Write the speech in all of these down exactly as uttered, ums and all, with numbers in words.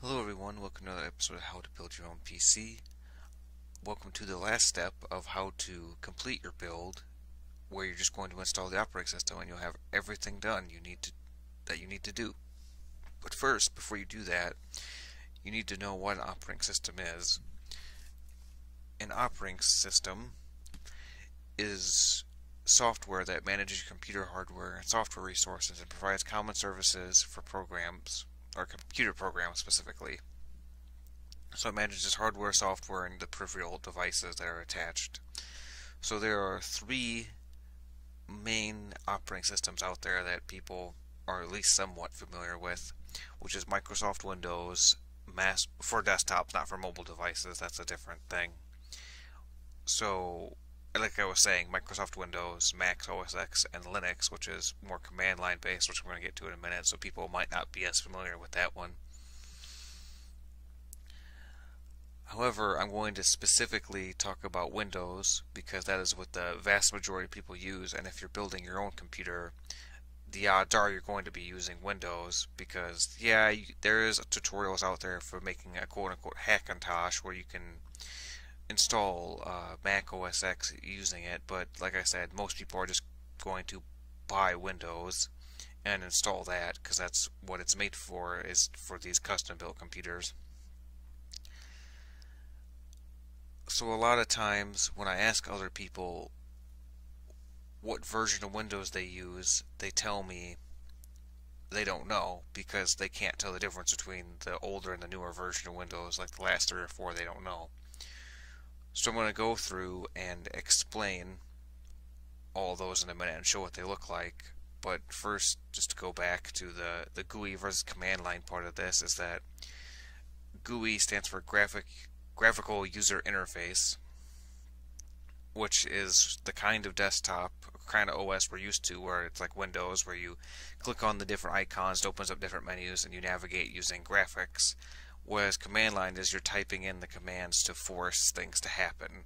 Hello everyone, welcome to another episode of How to Build Your Own P C. Welcome to the last step of how to complete your build, where you're just going to install the operating system and you'll have everything done you need to that you need to do. But first, before you do that, you need to know what an operating system is. An operating system is software that manages computer hardware and software resources and provides common services for programs, or computer programs specifically. So it manages hardware, software, and the peripheral devices that are attached. So there are three main operating systems out there that people are at least somewhat familiar with, which is Microsoft Windows mass for desktops, not for mobile devices. That's a different thing. So like I was saying, Microsoft Windows, Mac O S X, and Linux, which is more command line based, which we're going to get to in a minute, so people might not be as familiar with that one. However, I'm going to specifically talk about Windows because that is what the vast majority of people use, and if you're building your own computer, the odds are you're going to be using Windows because, yeah, you, there is tutorials out there for making a quote-unquote hackintosh where you can install uh, Mac O S X using it, but like I said, most people are just going to buy Windows and install that because that's what it's made for, is for these custom-built computers. So a lot of times when I ask other people what version of Windows they use, they tell me they don't know because they can't tell the difference between the older and the newer version of Windows, like the last three or four they don't know. So I'm going to go through and explain all those in a minute and show what they look like. But first, just to go back to the, the G U I versus command line part of this, is that G U I stands for graphic graphical user interface, which is the kind of desktop, kind of O S we're used to, where it's like Windows, where you click on the different icons, it opens up different menus, and you navigate using graphics. Whereas command line is you're typing in the commands to force things to happen.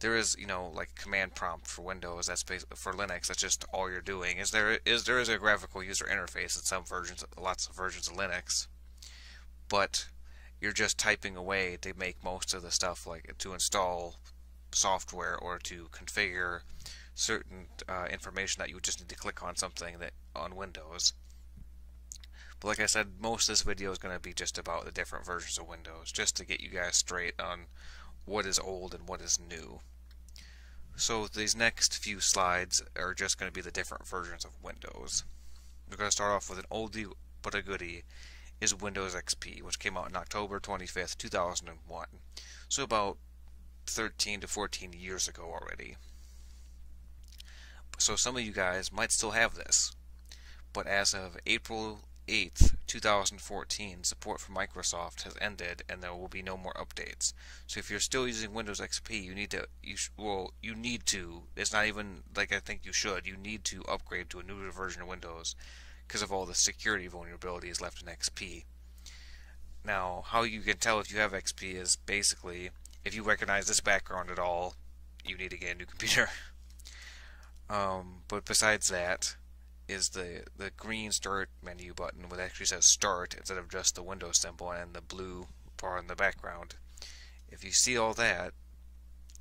There is, you know, like command prompt for Windows. That's basically, for Linux, that's just all you're doing. Is there is there is a graphical user interface in some versions, lots of versions of Linux, but you're just typing away to make most of the stuff, like to install software or to configure certain uh, information that you would just need to click on something that on Windows. But like I said, most of this video is going to be just about the different versions of Windows, just to get you guys straight on what is old and what is new. So these next few slides are just going to be the different versions of Windows. We're going to start off with an oldie but a goodie, is Windows X P, which came out on October twenty-fifth, two thousand one. So about thirteen to fourteen years ago already. So some of you guys might still have this, but as of April eighth, two thousand fourteen, support for Microsoft has ended and there will be no more updates. So if you're still using Windows X P, you need to you sh well you need to it's not even like I think you should you need to upgrade to a newer version of Windows because of all the security vulnerabilities left in X P. Now, how you can tell if you have X P is basically if you recognize this background at all, you need to get a new computer. Um, but besides that, is the, the green start menu button, which actually says start instead of just the Windows symbol and the blue bar in the background. If you see all that,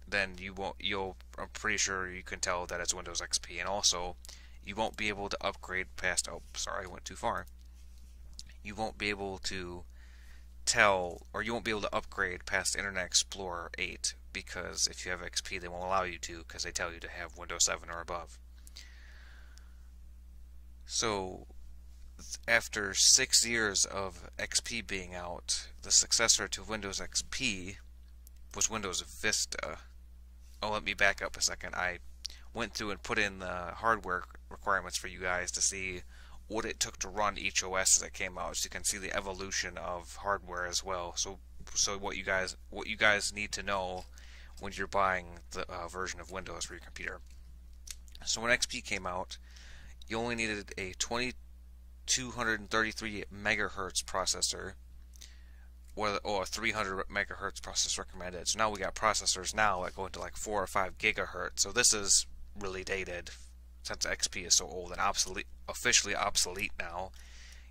then you won't, you'll, I'm pretty sure you can tell that it's Windows X P, and also you won't be able to upgrade past, oh sorry I went too far, you won't be able to tell, or you won't be able to upgrade past Internet Explorer eight, because if you have X P they won't allow you to, because they tell you to have Windows seven or above. So after six years of X P being out, the successor to Windows X P was Windows Vista. Oh, let me back up a second. I went through and put in the hardware requirements for you guys to see what it took to run each O S as it came out, so you can see the evolution of hardware as well. So, so what you guys what you guys need to know when you're buying the uh, version of Windows for your computer. So when X P came out, you only needed a twenty-two thirty-three megahertz processor, or a three hundred megahertz processor recommended. So now we got processors now that go into like four or five gigahertz. So this is really dated, since X P is so old and obsolete, officially obsolete now.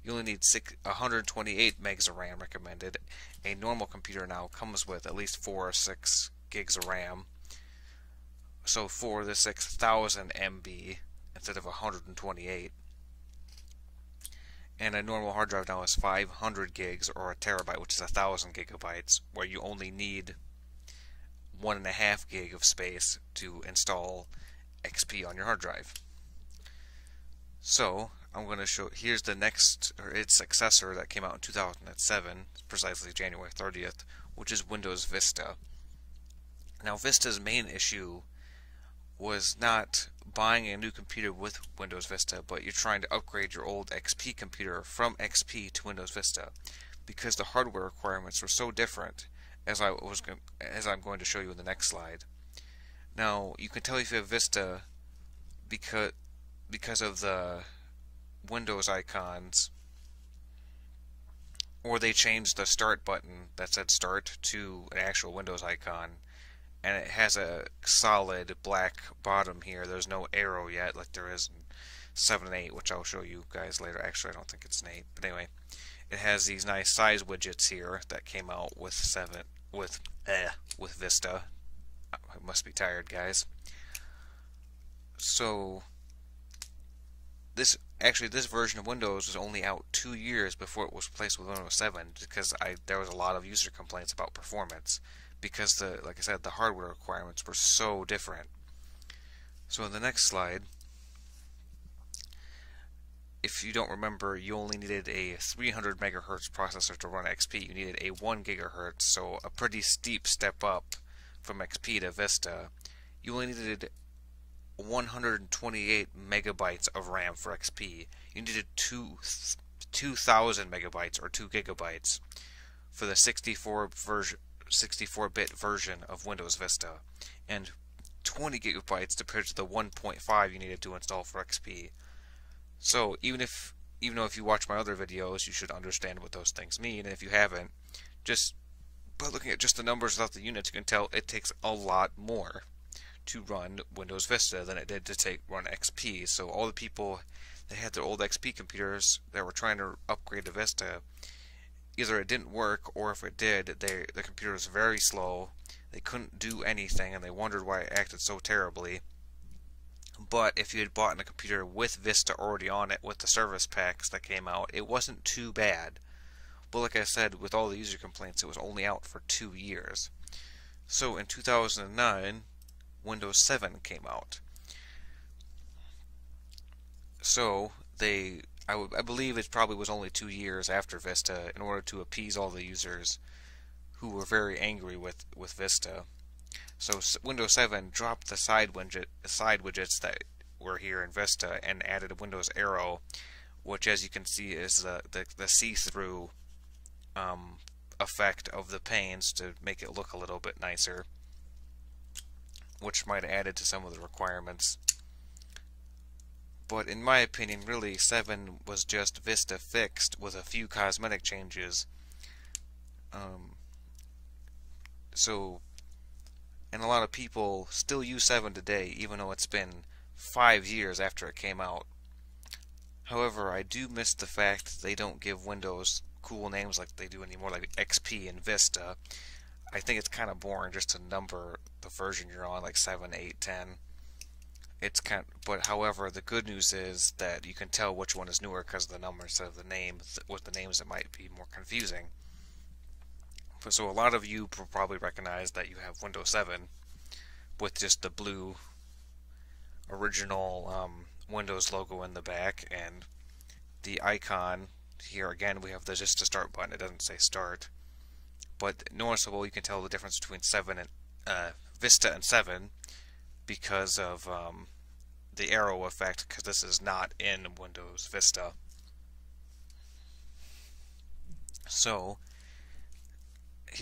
you only need one hundred twenty-eight megs of RAM recommended. A normal computer now comes with at least four or six gigs of RAM. So for the six thousand M B instead of one hundred twenty-eight. And a normal hard drive now is five hundred gigs or a terabyte, which is one thousand gigabytes, where you only need one and a half gig of space to install X P on your hard drive. So I'm going to show, here's the next, or its successor that came out in two thousand seven, precisely January thirtieth, which is Windows Vista. Now Vista's main issue was not buying a new computer with Windows Vista, but you're trying to upgrade your old X P computer from X P to Windows Vista, because the hardware requirements were so different, as I was as I'm going to show you in the next slide. Now you can tell if you have Vista because because of the Windows icons, or they changed the start button that said start to an actual Windows icon, and it has a solid black bottom here. There's no arrow yet like there is in seven and eight, which I'll show you guys later. Actually, I don't think it's an eight, but anyway, it has these nice size widgets here that came out with seven with eh, with Vista. I must be tired, guys. So this actually this version of Windows was only out two years before it was replaced with Windows seven, because I there was a lot of user complaints about performance, because the like I said the hardware requirements were so different. So in the next slide, if you don't remember, you only needed a three hundred megahertz processor to run X P. You needed a one gigahertz, so a pretty steep step up from X P to Vista. You only needed one hundred twenty-eight megabytes of RAM for X P. You needed two two thousand megabytes or two gigabytes for the sixty-four version, sixty-four bit version of Windows Vista, and twenty gigabytes compared to the one point five you needed to install for X P. So even if, even though if you watch my other videos, you should understand what those things mean. And if you haven't, just by looking at just the numbers without the units, you can tell it takes a lot more to run Windows Vista than it did to take run X P. So all the people that had their old X P computers that were trying to upgrade to Vista, either it didn't work, or if it did, they, the computer was very slow. They couldn't do anything, and they wondered why it acted so terribly. But if you had bought a computer with Vista already on it with the service packs that came out, it wasn't too bad. But like I said, with all the user complaints, it was only out for two years. So in two thousand nine, Windows seven came out. So they, I, w I believe it probably was only two years after Vista, in order to appease all the users who were very angry with, with Vista. So Windows seven dropped the side widget, side widgets that were here in Vista, and added a Windows arrow, which, as you can see, is the the, the see-through um, effect of the panes to make it look a little bit nicer, which might have added to some of the requirements. But in my opinion, really, seven was just Vista fixed with a few cosmetic changes. Um, so. And a lot of people still use seven today, even though it's been five years after it came out. However, I do miss the fact they don't give Windows cool names like they do anymore, like X P and Vista. I think it's kind of boring just to number the version you're on, like seven, eight, ten. It's kind of, but however, the good news is that you can tell which one is newer because of the number instead of the name. With the names, it might be more confusing. So a lot of you probably recognize that you have Windows seven with just the blue original um, Windows logo in the back, and the icon here, again, we have the just to start button. It doesn't say start, but noticeable, you can tell the difference between seven and uh, Vista and seven because of um, the arrow effect, because this is not in Windows Vista. So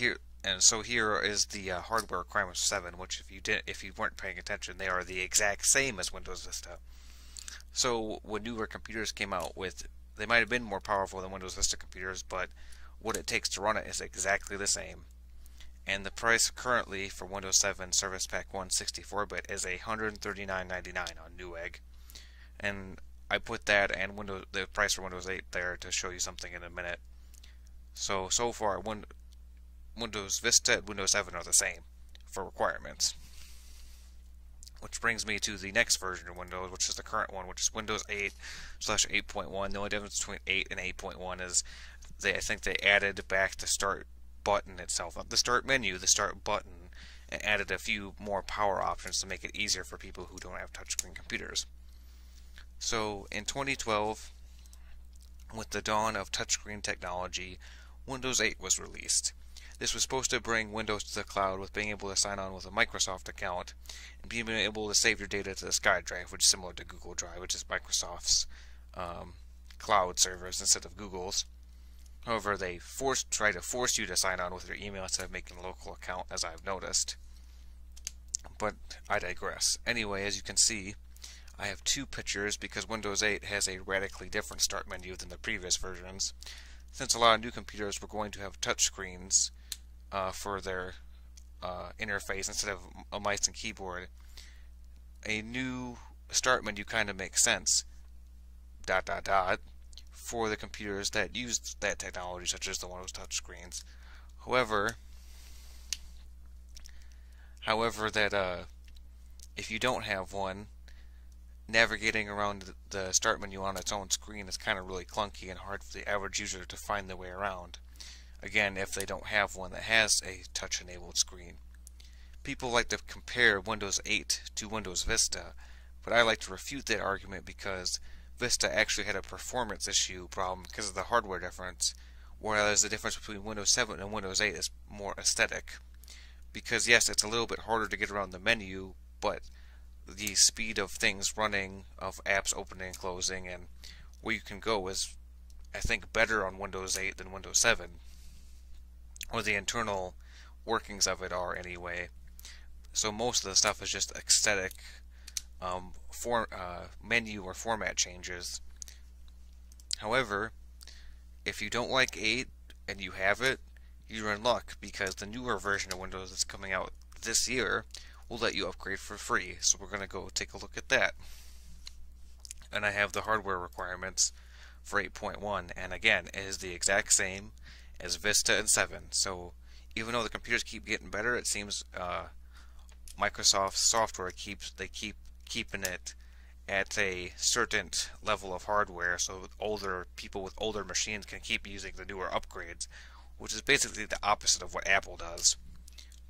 Here and so here is the uh, hardware requirements for seven, which if you didn't, if you weren't paying attention, they are the exact same as Windows Vista. So when newer computers came out with, they might have been more powerful than Windows Vista computers, but what it takes to run it is exactly the same. And the price currently for Windows seven Service Pack one sixty-four bit is one hundred thirty-nine ninety-nine on Newegg, and I put that and Windows, the price for Windows eight there to show you something in a minute. So, so far, Windows Vista and Windows seven are the same for requirements. Which brings me to the next version of Windows, which is the current one, which is Windows eight slash eight point one. The only difference between eight and eight point one is they, I think they added back the start button itself, not the start menu, the start button, and added a few more power options to make it easier for people who don't have touchscreen computers. So in twenty twelve, with the dawn of touchscreen technology, Windows eight was released. This was supposed to bring Windows to the cloud with being able to sign on with a Microsoft account and being able to save your data to the SkyDrive, which is similar to Google Drive, which is Microsoft's um, cloud servers instead of Google's. However, they forced, try to force you to sign on with your email instead of making a local account, as I've noticed. But I digress. Anyway, as you can see, I have two pictures because Windows eight has a radically different start menu than the previous versions. Since a lot of new computers were going to have touchscreens Uh, for their uh, interface instead of a mouse and keyboard, a new start menu kind of makes sense. Dot dot dot for the computers that used that technology, such as the Windows touchscreens. However, however that uh, if you don't have one, navigating around the start menu on its own screen is kind of really clunky and hard for the average user to find their way around. Again, if they don't have one that has a touch-enabled screen. People like to compare Windows eight to Windows Vista, but I like to refute that argument because Vista actually had a performance issue problem because of the hardware difference, whereas the difference between Windows seven and Windows eight is more aesthetic. Because yes, it's a little bit harder to get around the menu, but the speed of things running, of apps opening and closing, and where you can go is, I think, better on Windows eight than Windows seven. Or the internal workings of it are, anyway. So most of the stuff is just aesthetic um, for, uh, menu or format changes. However, if you don't like eight and you have it, you're in luck because the newer version of Windows that's coming out this year will let you upgrade for free. So we're going to go take a look at that. And I have the hardware requirements for eight point one, and again, it is the exact same as Vista and seven. So even though the computers keep getting better, it seems uh, Microsoft's software keeps they keep keeping it at a certain level of hardware, so older people with older machines can keep using the newer upgrades, which is basically the opposite of what Apple does.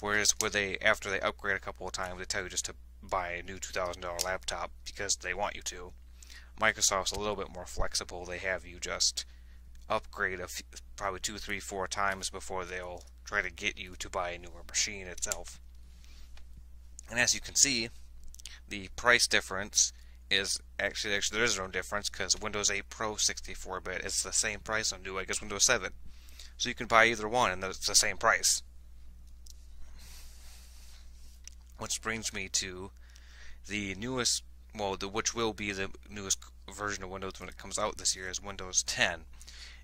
Whereas where they after they upgrade a couple of times, they tell you just to buy a new two thousand dollar laptop because they want you to. Microsoft's a little bit more flexible. They have you just upgrade a few, probably two, three, four times before they'll try to get you to buy a newer machine itself. And as you can see, the price difference is actually, actually there is no difference because Windows eight Pro sixty-four bit is the same price on Newegg as Windows seven. So you can buy either one and it's the same price. Which brings me to the newest, well, the, which will be the newest version of Windows when it comes out this year is Windows ten.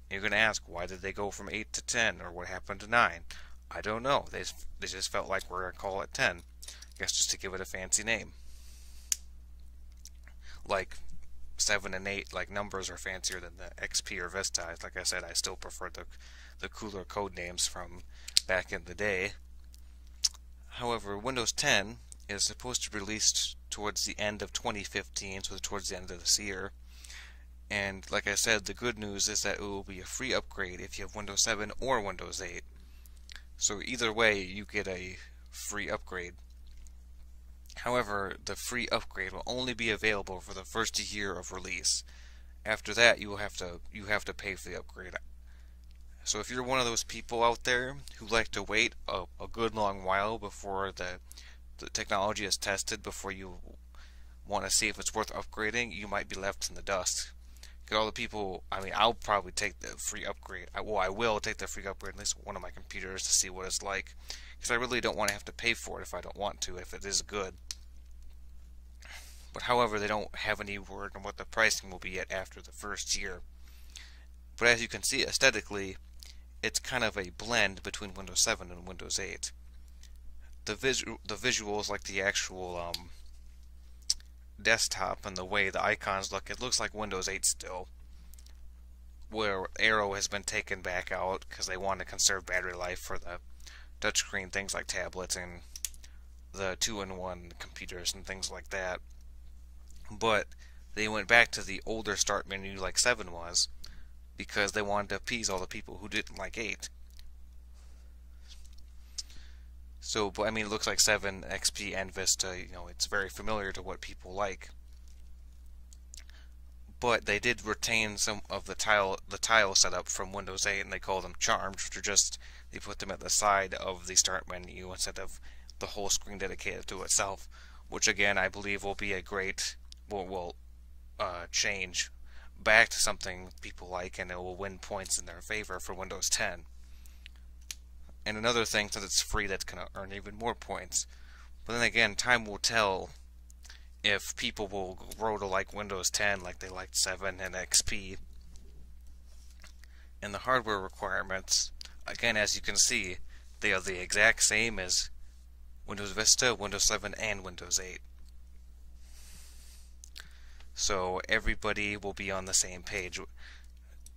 You're going to ask, why did they go from eight to ten, or what happened to nine? I don't know. They, they just felt like we're going to call it ten. I guess just to give it a fancy name. Like seven and eight, like numbers are fancier than the X P or Vista. Like I said, I still prefer the, the cooler code names from back in the day. However, Windows ten is supposed to be released towards the end of twenty fifteen, so towards the end of this year. And like I said, the good news is that it will be a free upgrade if you have Windows seven or Windows eight. So either way, you get a free upgrade. However, the free upgrade will only be available for the first year of release. After that, you will have to you have to pay for the upgrade. So if you're one of those people out there who like to wait a, a good long while before the, the technology is tested, before you want to see if it's worth upgrading, you might be left in the dust. All the people, I mean, I'll probably take the free upgrade. I, well, I will take the free upgrade at least one of my computers to see what it's like, because I really don't want to have to pay for it if I don't want to, if it is good. But however, they don't have any word on what the pricing will be yet after the first year. But as you can see, aesthetically, it's kind of a blend between Windows seven and Windows eight. The visu the visuals, like the actual um, desktop and the way the icons look, it looks like Windows eight still, where arrow has been taken back out because they want to conserve battery life for the touchscreen things like tablets and the two in one computers and things like that. But they went back to the older start menu like seven was, because they wanted to appease all the people who didn't like eight. So, but I mean, it looks like seven, X P, and Vista, you know, it's very familiar to what people like. But they did retain some of the tile the tile setup from Windows eight, and they call them charms, which are just, they put them at the side of the start menu instead of the whole screen dedicated to itself, which again, I believe will be a great, will, will uh, change back to something people like, and it will win points in their favor for Windows ten. And another thing, since it's free, that's going to earn even more points. But then again, time will tell if people will grow to like Windows ten like they liked seven and X P. And the hardware requirements, again, as you can see, they are the exact same as Windows Vista, Windows seven, and Windows eight. So everybody will be on the same page,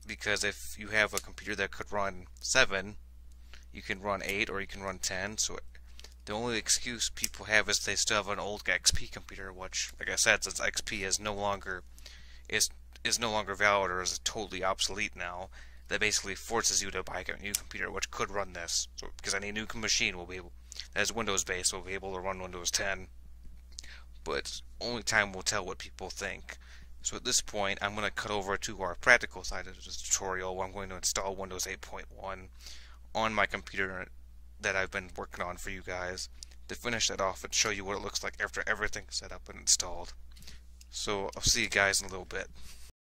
because if you have a computer that could run seven, you can run eight, or you can run ten. So the only excuse people have is they still have an old X P computer, which, like I said, since X P is no longer is is no longer valid or is totally obsolete now, that basically forces you to buy a new computer which could run this. So because any new machine will be able, that is Windows-based, will be able to run Windows ten. But only time will tell what people think. So at this point, I'm going to cut over to our practical side of this tutorial, where I'm going to install Windows eight point one. on my computer that I've been working on for you guys, to finish that off and show you what it looks like after everything's set up and installed. So I'll see you guys in a little bit.